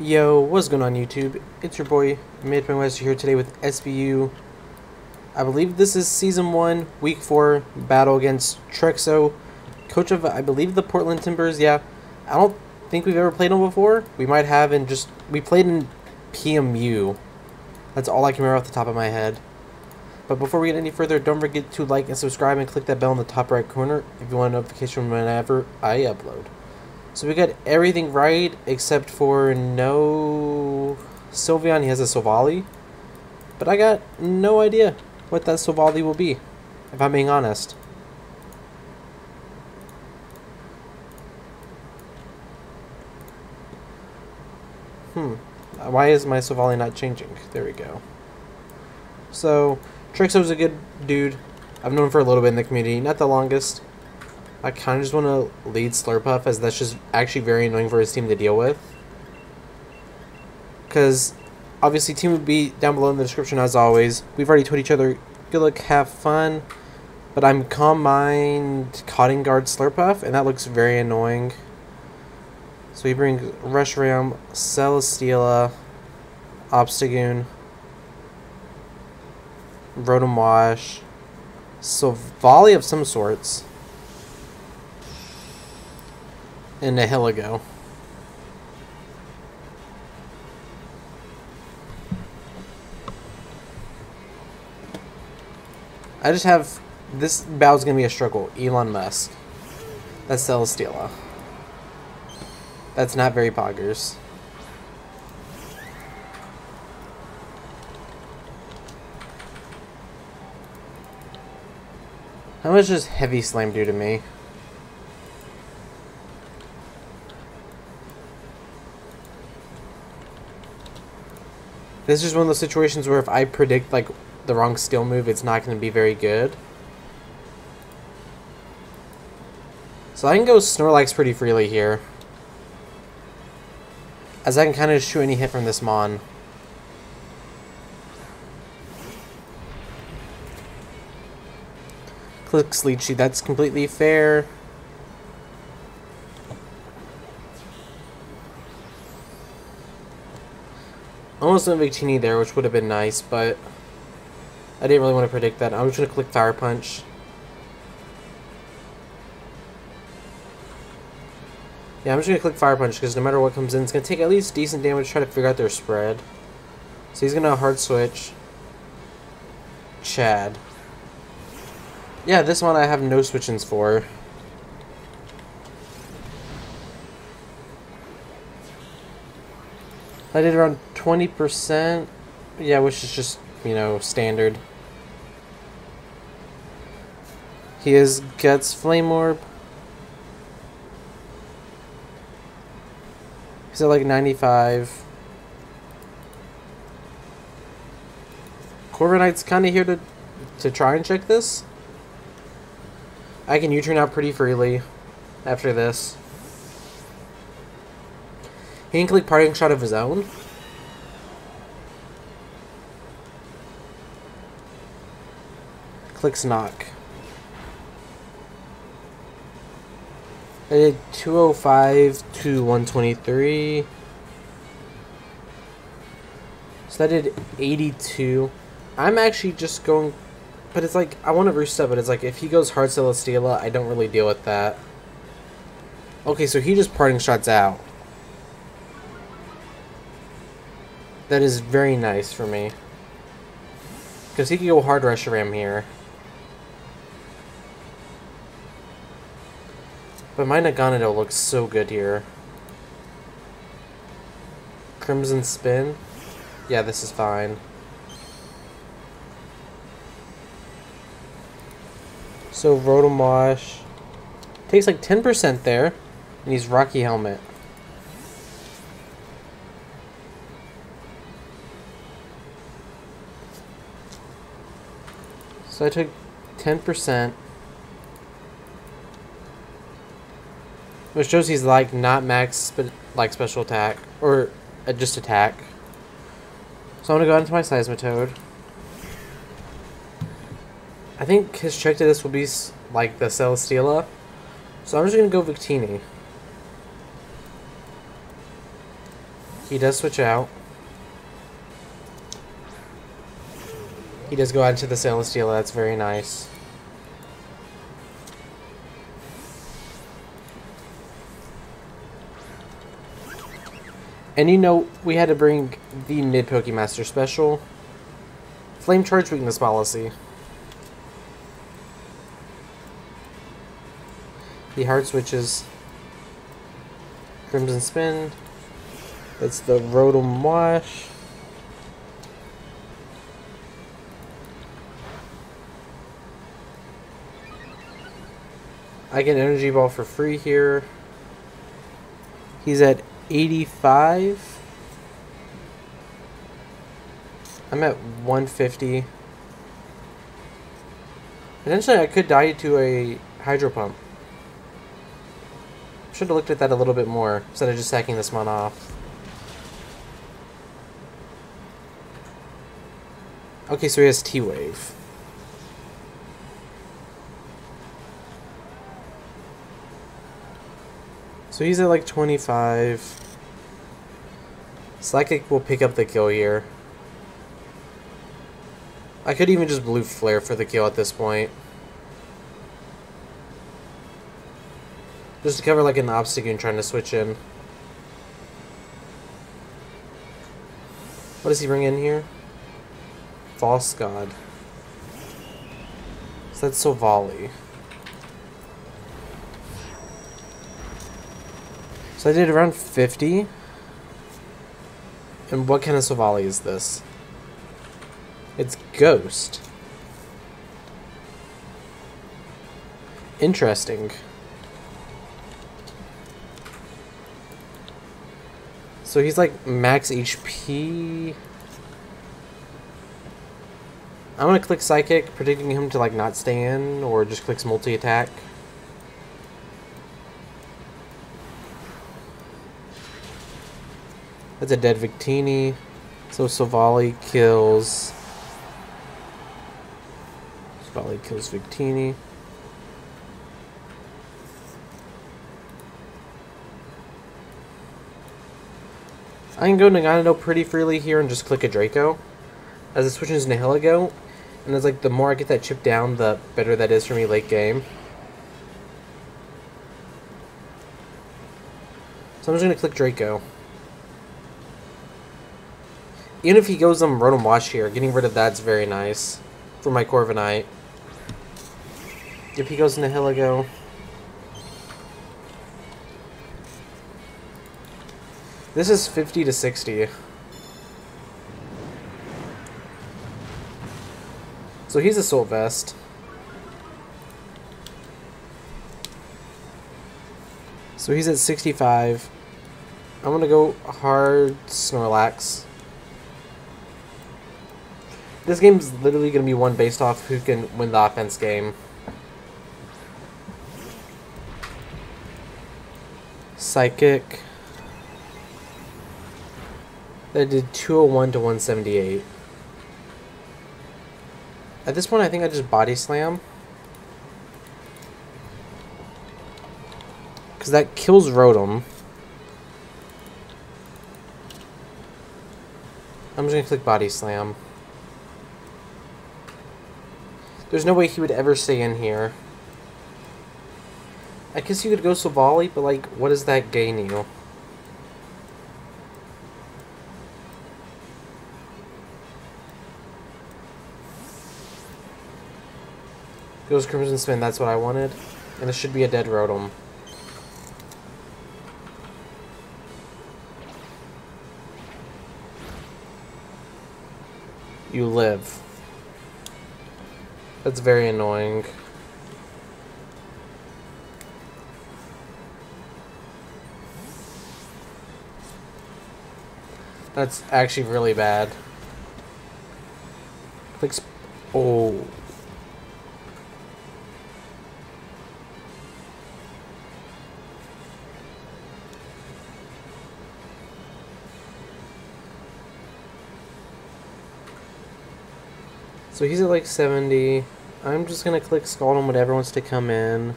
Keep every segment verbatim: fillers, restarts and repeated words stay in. Yo, what's going on YouTube? It's your boy MidPokeMaster here today with S B U. I believe this is Season one, Week four, battle against Trexo, coach of, I believe, the Portland Timburrs. Yeah, I don't think we've ever played him before. We might have, and just, we played in P M U. That's all I can remember off the top of my head. But before we get any further, don't forget to like and subscribe and click that bell in the top right corner if you want a notification whenever I upload. So we got everything right except for no Sylveon. He has a Sovali, but I got no idea what that Sovali will be, if I'm being honest. Hmm. Why is my Sovali not changing? There we go. So Trexo's a good dude. I've known him for a little bit in the community, not the longest. I kind of just want to lead Slurpuff, as that's just actually very annoying for his team to deal with. Because, obviously, team would be down below in the description, as always. We've already told each other, good luck, have fun. But I'm Calm-Mind Cotton Guard Slurpuff, and that looks very annoying. So he brings Reshiram, Celesteela, Obstagoon, Rotom Wash, Sovali of some sorts, and Nihilego. I just have this battle's gonna be a struggle. Elon Musk. That's Celesteela. That's not very poggers. How much does Heavy Slam do to me? This is one of those situations where if I predict, like, the wrong skill move, it's not going to be very good. So I can go Snorlax pretty freely here, as I can kind of shoot any hit from this Mon. Click Sleep Sheet, that's completely fair. Almost no Victini there, which would have been nice, but I didn't really want to predict that. I'm just going to click Fire Punch. Yeah, I'm just going to click Fire Punch, because no matter what comes in, it's going to take at least decent damage to try to figure out their spread. So he's going to Hard Switch. Chad. Yeah, this one I have no switch-ins for. I did around twenty percent, yeah, which is just, you know, standard. He is Guts Flame Orb. He's at like ninety-five. Corviknight's kind of here to, to try and check this. I can U-turn out pretty freely after this. He can click Parting Shot of his own. Clicks Knock. I did two oh five to one twenty-three. So that did eighty-two. I'm actually just going, but it's like, I want to roost up, but it's like, if he goes Hard Celesteela, I don't really deal with that. Okay, so he just Parting Shots out. That is very nice for me, because he can go Hard Reshiram here. But my Naganadel looks so good here. Crimson Spin. Yeah, this is fine. So Rotom Wash takes like ten percent there, and he's Rocky Helmet. So I took ten percent, which shows he's like not max, but like special attack, or uh, just attack. So I'm going to go into my Seismitoad. I think his check to this will be like the Celesteela. So I'm just going to go Victini. He does switch out. He does go out into the Celesteela. That's very nice. And you know, we had to bring the MidPokeMaster special. Flame Charge Weakness Policy. The hard switches. Crimson Spin. That's the Rotom Wash. I get an Energy Ball for free here. He's at eighty-five. I'm at one fifty. Potentially I could die to a Hydro Pump. Should have looked at that a little bit more instead of just hacking this one off. Okay, so he has T-Wave. So he's at like twenty-five. Psychic will pick up the kill here. I could even just Blue Flare for the kill at this point. Just to cover like an Obstagoon trying to switch in. What does he bring in here? False God. So that's Sovali. So I did around fifty. And what kind of Sylveon is this? It's Ghost. Interesting. So he's like max H P. I'm gonna click Psychic, predicting him to like not stay in, or just clicks multi-attack. That's a dead Victini. So Sovali kills. Sovali kills Victini. I can go Naganadel pretty freely here and just click a Draco. As it switches to Nihilego. And it's like the more I get that chip down, the better that is for me late game. So I'm just going to click Draco. Even if he goes on Rotom Wash here, getting rid of that's very nice for my Corviknight. If he goes into Nihilego, this is fifty to sixty. So he's Assault Vest. So he's at sixty-five. I'm gonna go hard Snorlax. This game's literally going to be one based off who can win the offense game. Psychic. That did two oh one to one seventy-eight. At this point, I think I just Body Slam. Because that kills Rotom. I'm just going to click Body Slam. There's no way he would ever stay in here. I guess you could go Sylveon, but like, what does that gain you? Goes Crimson Spin, that's what I wanted. And this should be a dead Rotom. You live. That's very annoying. That's actually really bad. Clicks. Oh. So he's at like seventy. I'm just going to click Scald on whatever wants to come in.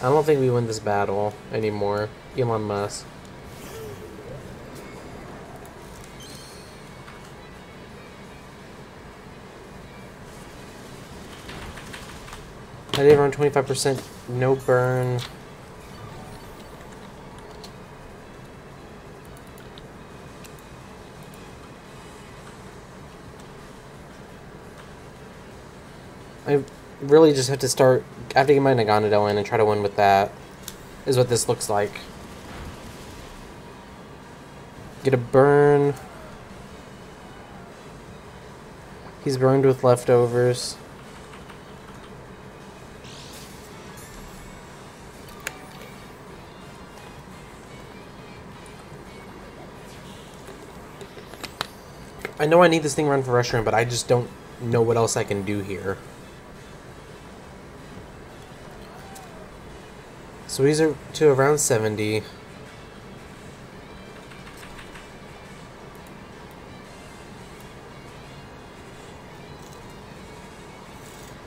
I don't think we win this battle anymore. Elon Musk. I did around twenty-five percent, no burn. I really just have to start, I have to get my Naganadel in and try to win with that, is what this looks like. Get a burn. He's burned with leftovers. I know I need this thing run for Reshiram, but I just don't know what else I can do here. So he's to around seventy.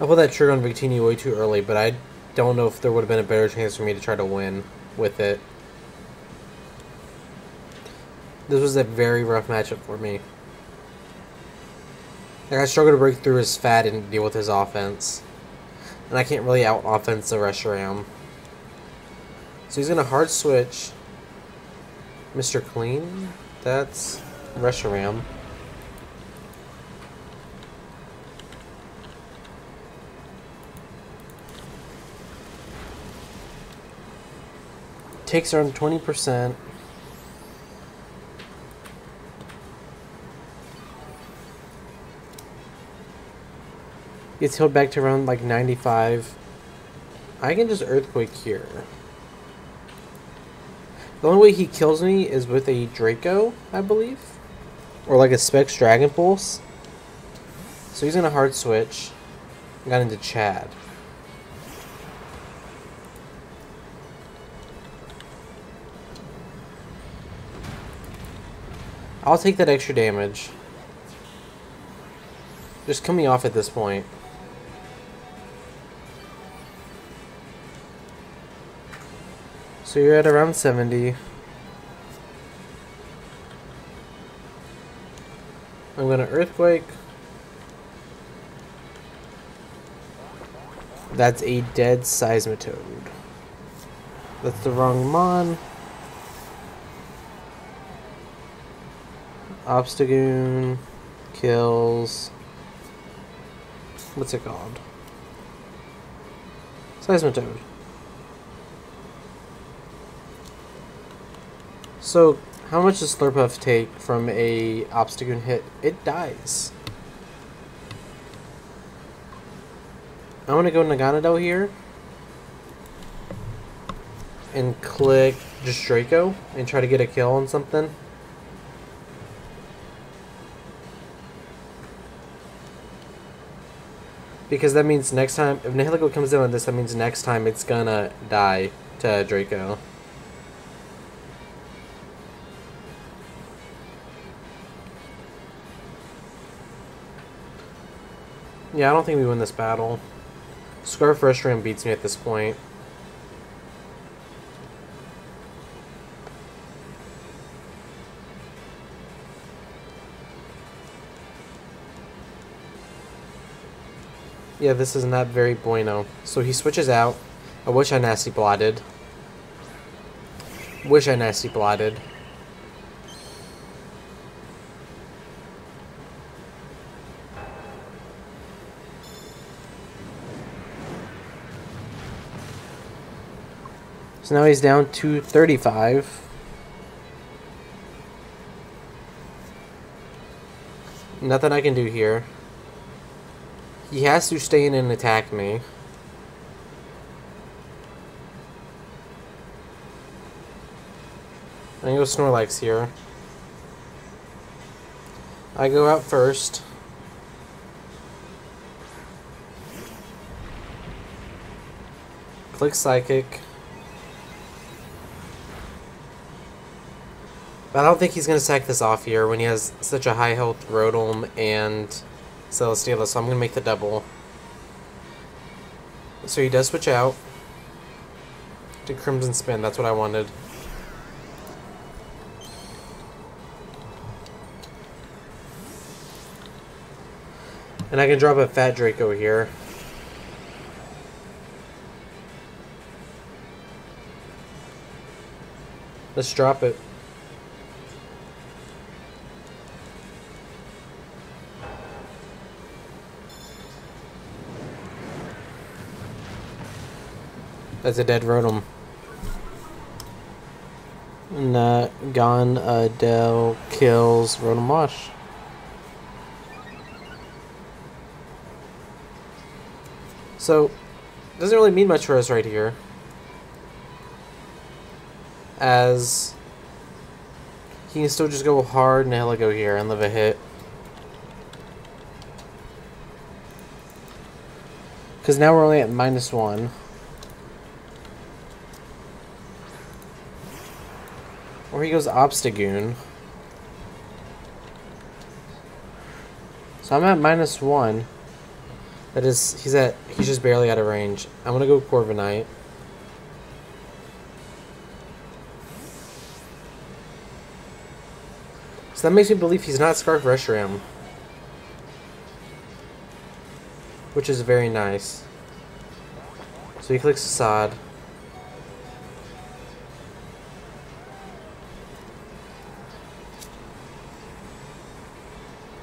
I put that trigger on Victini way too early, but I don't know if there would have been a better chance for me to try to win with it. This was a very rough matchup for me. Like, I struggled to break through his fat and deal with his offense. And I can't really out-offense the Reshiram. So he's going to hard switch Mister Clean. That's Reshiram. Takes around twenty percent. Gets healed back to around like ninety-five. I can just Earthquake here. The only way he kills me is with a Draco, I believe. Or like a Specs Dragon Pulse. So he's gonna hard switch. Got into Chad. I'll take that extra damage. Just kill me off at this point. So you're at around seventy. I'm gonna Earthquake. That's a dead Seismitoad. That's the wrong mon. Obstagoon kills. What's it called? Seismitoad. So, how much does Slurpuff take from a Obstagoon hit? It dies. I want to go Naganadel here and click just Draco and try to get a kill on something. Because that means next time, if Nihilego comes in on this, that means next time it's gonna die to Draco. Yeah, I don't think we win this battle. Scarf Reshiram beats me at this point. Yeah, this is not very bueno. So he switches out. I wish I nasty blotted. Wish I nasty blotted. So now he's down to thirty-five. Nothing I can do here. He has to stay in and attack me. I go Snorlax here. I go out first. Click Psychic. But I don't think he's going to sack this off here when he has such a high health Rotom and Celesteela, so I'm going to make the double. So he does switch out to Crimson Spin. That's what I wanted. And I can drop a Fat Draco here. Let's drop it. That's a dead Rotom. Naganadel kills Rotom Wash. So, doesn't really mean much for us right here, as he can still just go hard Nihilego here and live a hit. Because now we're only at minus one. Or he goes Obstagoon. So I'm at minus one. That is, he's at, he's just barely out of range. I'm gonna go Corviknight. So that makes me believe he's not Scarf Reshiram, which is very nice. So he clicks Assad.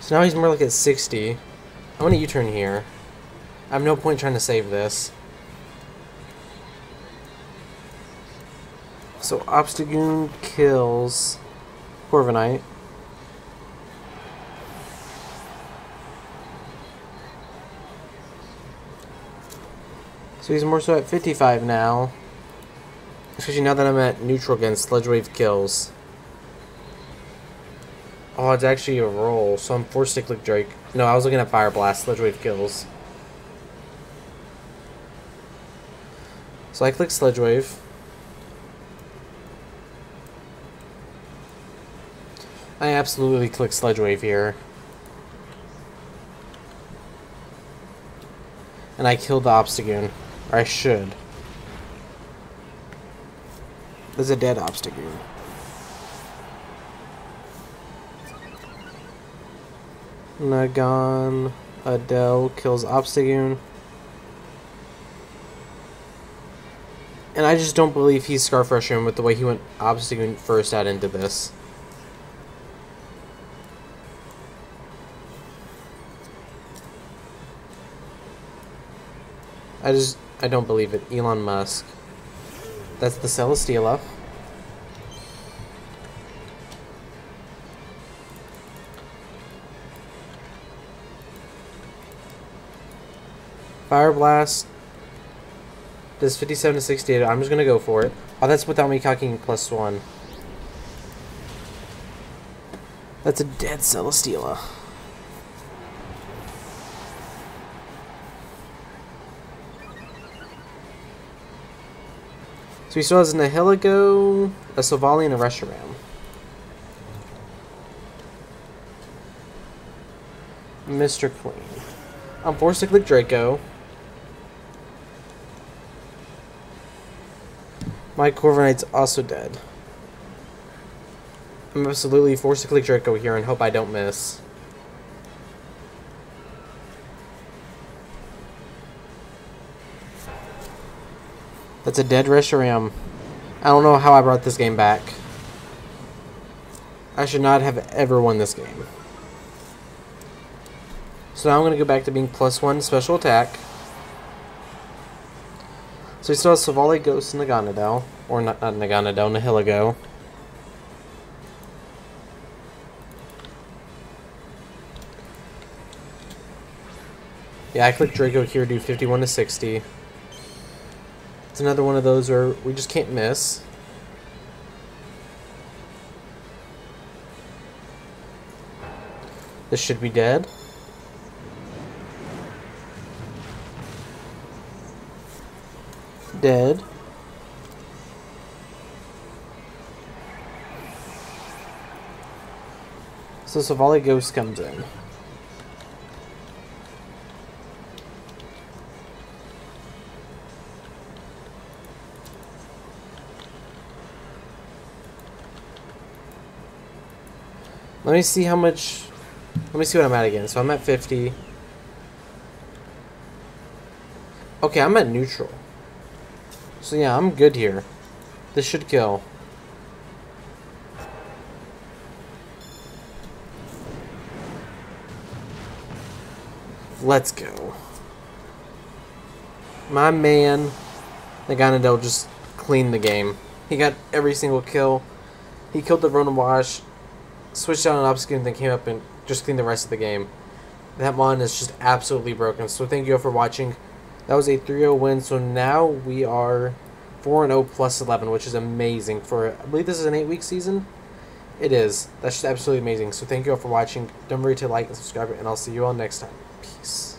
So now he's more like at sixty. I'm gonna U-turn here. I have no point trying to save this. So Obstagoon kills Corviknight. So he's more so at fifty-five now. Especially now that I'm at neutral again, Sludge Wave kills. Oh, it's actually a roll, so I'm forced to click Drake. No, I was looking at Fire Blast, Sludge Wave kills. So I click Sludge Wave. I absolutely click Sludge Wave here. And I killed the Obstagoon. Or I should. There's a dead Obstagoon. Naganadel kills Obstagoon. And I just don't believe he's Scarf Reshiram with the way he went Obstagoon first out into this. I just, I don't believe it. Elon Musk. That's the Celesteela. Fire Blast does fifty-seven to sixty-eight. I'm just going to go for it. Oh, that's without me cocking plus one. That's a dead Celesteela. So he still has a Nihilego, a Sovali, and a Reshiram. Mister Clean. I'm forced to click Draco. My Corviknight's also dead. I'm absolutely forced to click Draco here and hope I don't miss. That's a dead Reshiram. I don't know how I brought this game back. I should not have ever won this game. So now I'm going to go back to being plus one special attack. So he still has Sylveon, Ghost, and Naganadel. Or not, not Naganadel, Nihilego. Yeah, I click Draco here, do fifty-one to sixty. It's another one of those where we just can't miss. This should be dead. Dead. So Sovali Ghost comes in. Let me see how much, let me see what I'm at again. So I'm at fifty. Okay, I'm at neutral. So yeah, I'm good here. This should kill. Let's go. My man, Naganadel just cleaned the game. He got every single kill. He killed the Rotom Wash, switched out an Obstagoon, then came up and just cleaned the rest of the game. That mon is just absolutely broken. So thank you all for watching. That was a three oh win, so now we are four and oh plus eleven, which is amazing. For, I believe this is an eight-week season? It is. That's just absolutely amazing. So thank you all for watching. Don't forget to like and subscribe, and I'll see you all next time. Peace.